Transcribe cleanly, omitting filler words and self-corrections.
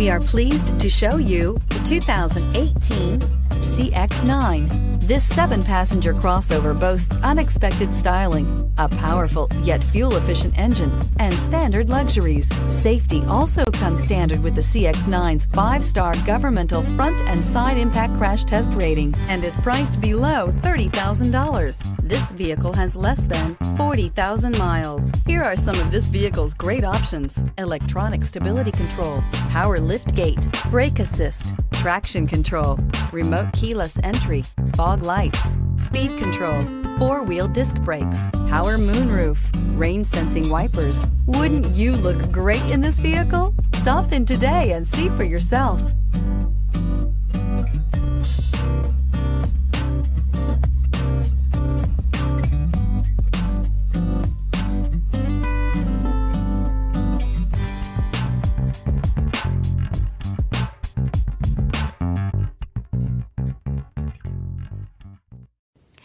We are pleased to show you the 2018 CX-9. This 7-passenger crossover boasts unexpected styling, a powerful yet fuel-efficient engine, and standard luxuries. Safety also comes standard with the CX-9's 5-star governmental front and side impact crash test rating and is priced below $30,000. This vehicle has less than 40,000 miles. Here are some of this vehicle's great options: electronic stability control, power lift gate, brake assist, traction control, remote keyless entry, fog lights, speed control, 4-wheel disc brakes, power moonroof, rain sensing wipers. Wouldn't you look great in this vehicle? Stop in today and see for yourself.